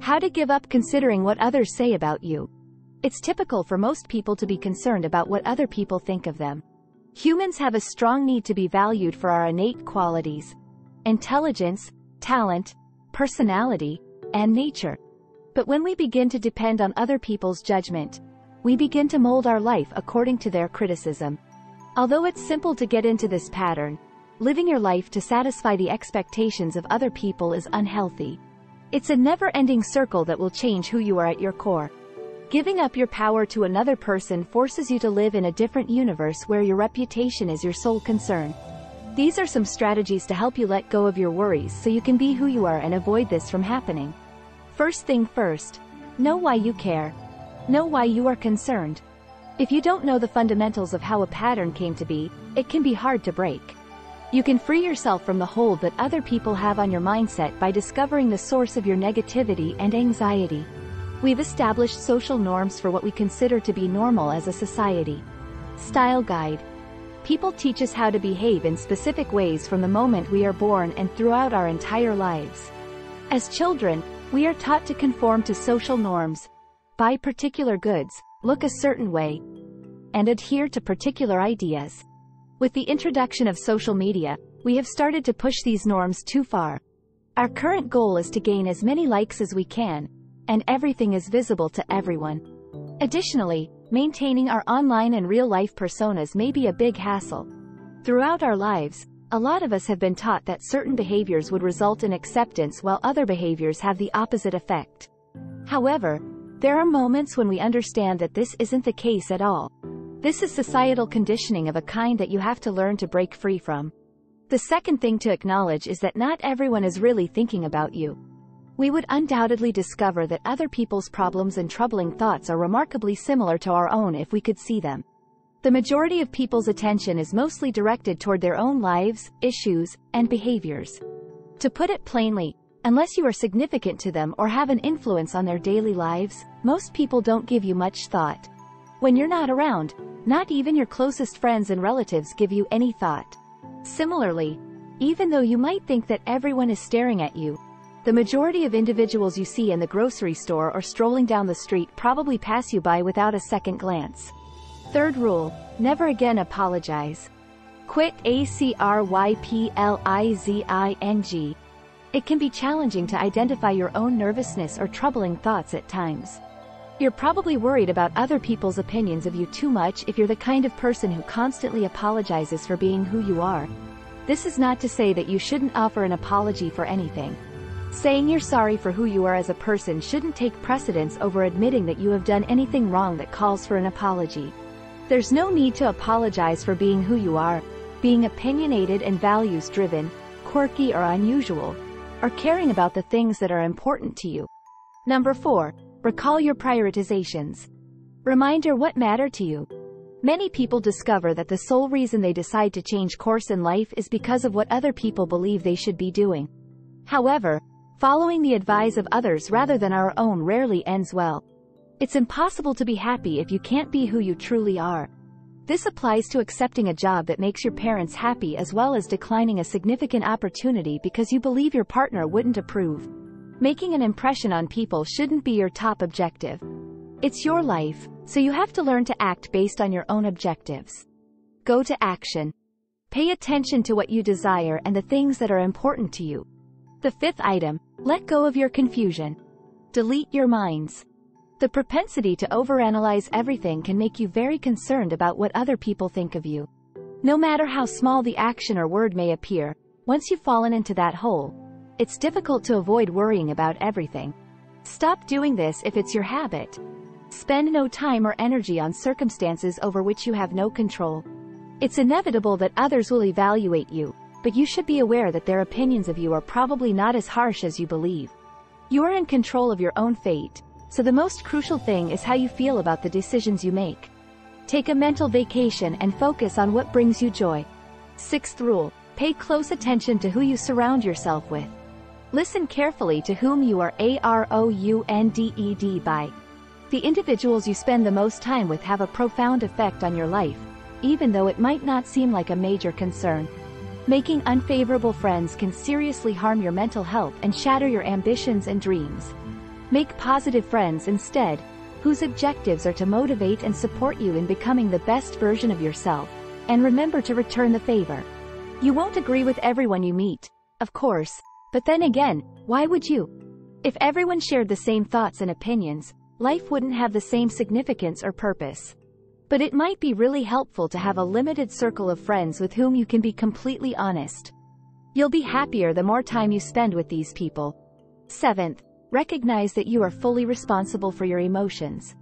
How to give up considering what others say about you. It's typical for most people to be concerned about what other people think of them. Humans have a strong need to be valued for our innate qualities: intelligence, talent, personality, and nature. But when we begin to depend on other people's judgment, we begin to mold our life according to their criticism. Although it's simple to get into this pattern, living your life to satisfy the expectations of other people is unhealthy. It's a never-ending circle that will change who you are at your core. Giving up your power to another person forces you to live in a different universe where your reputation is your sole concern. These are some strategies to help you let go of your worries so you can be who you are and avoid this from happening. First thing first, know why you care. Know why you are concerned. If you don't know the fundamentals of how a pattern came to be, it can be hard to break. You can free yourself from the hold that other people have on your mindset by discovering the source of your negativity and anxiety. We've established social norms for what we consider to be normal as a society. Style guide. People teach us how to behave in specific ways from the moment we are born and throughout our entire lives. As children, we are taught to conform to social norms, buy particular goods, look a certain way, and adhere to particular ideas. With the introduction of social media, we have started to push these norms too far. Our current goal is to gain as many likes as we can, and everything is visible to everyone. Additionally, maintaining our online and real-life personas may be a big hassle. Throughout our lives, a lot of us have been taught that certain behaviors would result in acceptance while other behaviors have the opposite effect. However, there are moments when we understand that this isn't the case at all. This is societal conditioning of a kind that you have to learn to break free from. The second thing to acknowledge is that not everyone is really thinking about you. We would undoubtedly discover that other people's problems and troubling thoughts are remarkably similar to our own if we could see them. The majority of people's attention is mostly directed toward their own lives, issues, and behaviors. To put it plainly, unless you are significant to them or have an influence on their daily lives, most people don't give you much thought. When you're not around, not even your closest friends and relatives give you any thought. Similarly, even though you might think that everyone is staring at you, the majority of individuals you see in the grocery store or strolling down the street probably pass you by without a second glance. Third rule, never again apologize. Quit acryplizing. It can be challenging to identify your own nervousness or troubling thoughts at times. You're probably worried about other people's opinions of you too much if you're the kind of person who constantly apologizes for being who you are. This is not to say that you shouldn't offer an apology for anything. Saying you're sorry for who you are as a person shouldn't take precedence over admitting that you have done anything wrong that calls for an apology. There's no need to apologize for being who you are, being opinionated and values-driven, quirky or unusual, or caring about the things that are important to you. Number 4. Recall your prioritizations. Reminder what matter to you. Many people discover that the sole reason they decide to change course in life is because of what other people believe they should be doing. However, following the advice of others rather than our own rarely ends well. It's impossible to be happy if you can't be who you truly are. This applies to accepting a job that makes your parents happy as well as declining a significant opportunity because you believe your partner wouldn't approve. Making an impression on people shouldn't be your top objective. It's your life, so you have to learn to act based on your own objectives. Go to action. Pay attention to what you desire and the things that are important to you. The fifth item, let go of your confusion. Delete your minds. The propensity to overanalyze everything can make you very concerned about what other people think of you. No matter how small the action or word may appear, once you've fallen into that hole, it's difficult to avoid worrying about everything. Stop doing this if it's your habit. Spend no time or energy on circumstances over which you have no control. It's inevitable that others will evaluate you, but you should be aware that their opinions of you are probably not as harsh as you believe. You are in control of your own fate, so the most crucial thing is how you feel about the decisions you make. Take a mental vacation and focus on what brings you joy. Sixth rule, pay close attention to who you surround yourself with. Listen carefully to whom you are surrounded by. The individuals you spend the most time with have a profound effect on your life, even though it might not seem like a major concern. Making unfavorable friends can seriously harm your mental health and shatter your ambitions and dreams. Make positive friends instead, whose objectives are to motivate and support you in becoming the best version of yourself, and remember to return the favor. You won't agree with everyone you meet, of course, but then again, why would you? If everyone shared the same thoughts and opinions, life wouldn't have the same significance or purpose. But it might be really helpful to have a limited circle of friends with whom you can be completely honest. You'll be happier the more time you spend with these people. 7th, recognize that you are fully responsible for your emotions.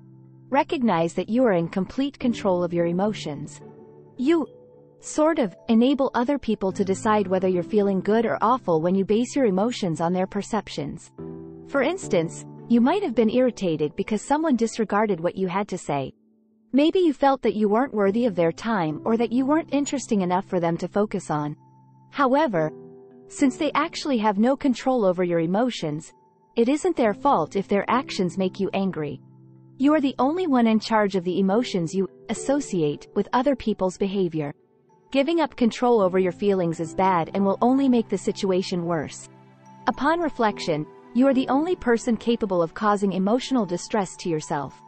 Recognize that you are in complete control of your emotions. You, sort of, enable other people to decide whether you're feeling good or awful when you base your emotions on their perceptions. For instance, you might have been irritated because someone disregarded what you had to say. Maybe you felt that you weren't worthy of their time or that you weren't interesting enough for them to focus on. However, since they actually have no control over your emotions, it isn't their fault if their actions make you angry. You are the only one in charge of the emotions you associate with other people's behavior. Giving up control over your feelings is bad and will only make the situation worse. Upon reflection, you are the only person capable of causing emotional distress to yourself.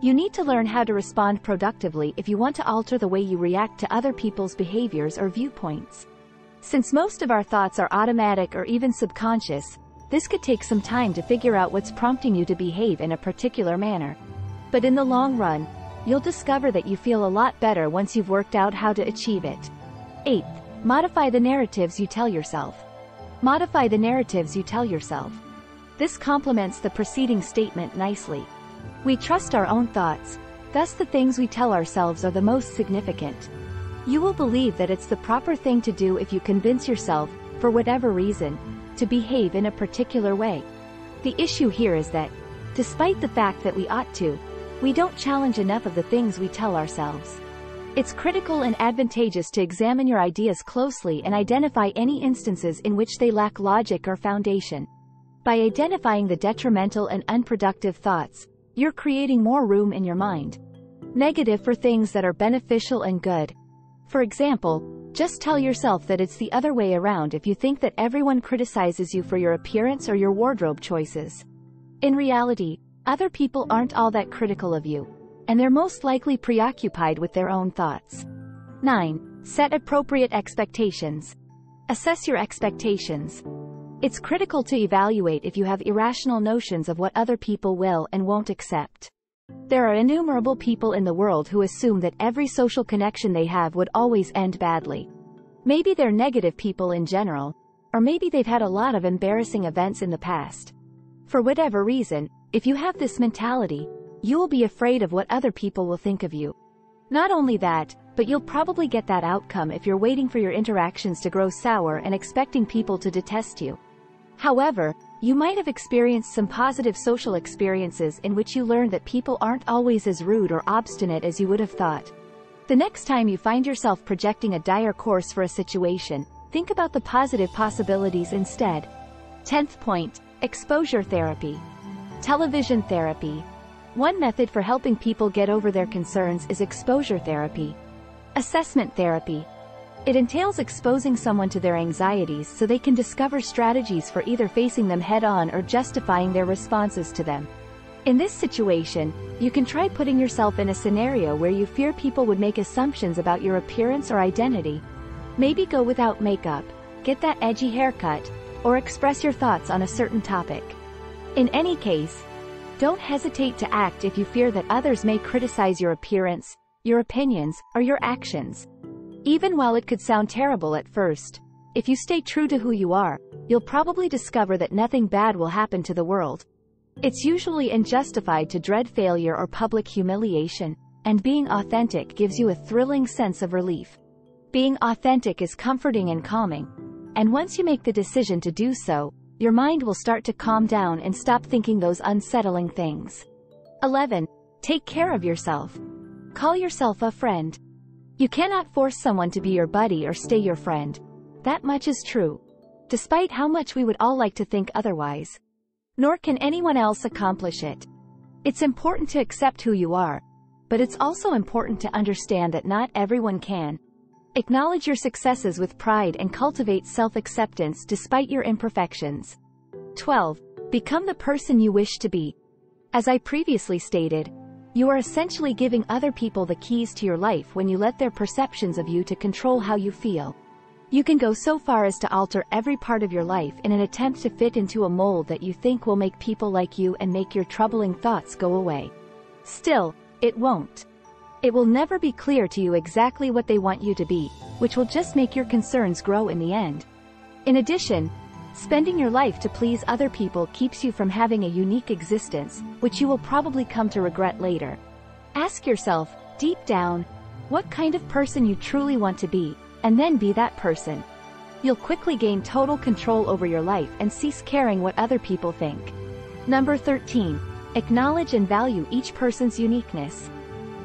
You need to learn how to respond productively if you want to alter the way you react to other people's behaviors or viewpoints. Since most of our thoughts are automatic or even subconscious, this could take some time to figure out what's prompting you to behave in a particular manner. But in the long run, you'll discover that you feel a lot better once you've worked out how to achieve it. 8th, modify the narratives you tell yourself. Modify the narratives you tell yourself. This complements the preceding statement nicely. We trust our own thoughts, thus the things we tell ourselves are the most significant. You will believe that it's the proper thing to do if you convince yourself, for whatever reason, to behave in a particular way. The issue here is that, despite the fact that we ought to, we don't challenge enough of the things we tell ourselves. It's critical and advantageous to examine your ideas closely and identify any instances in which they lack logic or foundation. By identifying the detrimental and unproductive thoughts, you're creating more room in your mind. Negative for things that are beneficial and good. For example, just tell yourself that it's the other way around if you think that everyone criticizes you for your appearance or your wardrobe choices. In reality, other people aren't all that critical of you, and they're most likely preoccupied with their own thoughts. 9. Set appropriate expectations. Assess your expectations. It's critical to evaluate if you have irrational notions of what other people will and won't accept. There are innumerable people in the world who assume that every social connection they have would always end badly. Maybe they're negative people in general, or maybe they've had a lot of embarrassing events in the past. For whatever reason, if you have this mentality, you will be afraid of what other people will think of you. Not only that, but you'll probably get that outcome if you're waiting for your interactions to grow sour and expecting people to detest you. However, you might have experienced some positive social experiences in which you learned that people aren't always as rude or obstinate as you would have thought. The next time you find yourself projecting a dire course for a situation, think about the positive possibilities instead. 10th point, exposure therapy. Television therapy. One method for helping people get over their concerns is exposure therapy. Assessment therapy. It entails exposing someone to their anxieties so they can discover strategies for either facing them head-on or justifying their responses to them. In this situation, you can try putting yourself in a scenario where you fear people would make assumptions about your appearance or identity. Maybe go without makeup, get that edgy haircut, or express your thoughts on a certain topic. In any case, don't hesitate to act if you fear that others may criticize your appearance, your opinions, or your actions. Even while it could sound terrible at first, if you stay true to who you are, you'll probably discover that nothing bad will happen to the world. It's usually unjustified to dread failure or public humiliation, and being authentic gives you a thrilling sense of relief. Being authentic is comforting and calming, and once you make the decision to do so, your mind will start to calm down and stop thinking those unsettling things. 11. Take care of yourself. Call yourself a friend. You cannot force someone to be your buddy or stay your friend. That much is true, despite how much we would all like to think otherwise. Nor can anyone else accomplish it. It's important to accept who you are, but it's also important to understand that not everyone can. Acknowledge your successes with pride and cultivate self-acceptance despite your imperfections. 12. Become the person you wish to be. As I previously stated, you are essentially giving other people the keys to your life when you let their perceptions of you to control how you feel. You can go so far as to alter every part of your life in an attempt to fit into a mold that you think will make people like you and make your troubling thoughts go away. Still, it won't. It will never be clear to you exactly what they want you to be, which will just make your concerns grow in the end. In addition, spending your life to please other people keeps you from having a unique existence, which you will probably come to regret later. Ask yourself, deep down, what kind of person you truly want to be, and then be that person. You'll quickly gain total control over your life and cease caring what other people think. Number 13. Acknowledge and value each person's uniqueness.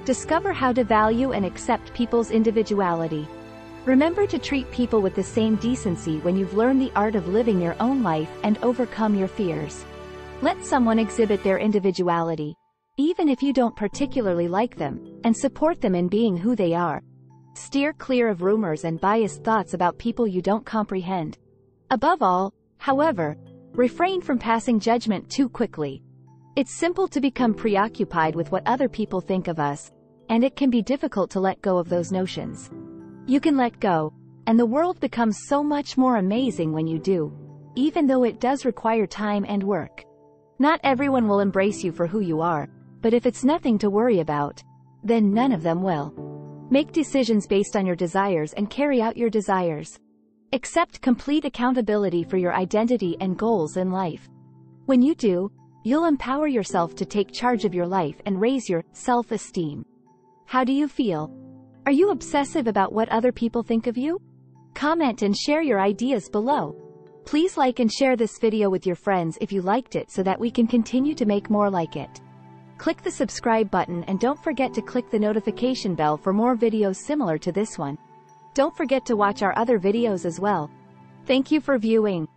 Discover how to value and accept people's individuality. Remember to treat people with the same decency when you've learned the art of living your own life and overcome your fears. Let someone exhibit their individuality, even if you don't particularly like them, and support them in being who they are. Steer clear of rumors and biased thoughts about people you don't comprehend. Above all, however, refrain from passing judgment too quickly. It's simple to become preoccupied with what other people think of us, and it can be difficult to let go of those notions. You can let go, and the world becomes so much more amazing when you do, even though it does require time and work. Not everyone will embrace you for who you are, but if it's nothing to worry about, then none of them will. Make decisions based on your desires and carry out your desires. Accept complete accountability for your identity and goals in life. When you do, you'll empower yourself to take charge of your life and raise your self-esteem. How do you feel? Are you obsessive about what other people think of you? Comment and share your ideas below. Please like and share this video with your friends if you liked it so that we can continue to make more like it. Click the subscribe button and don't forget to click the notification bell for more videos similar to this one. Don't forget to watch our other videos as well. Thank you for viewing.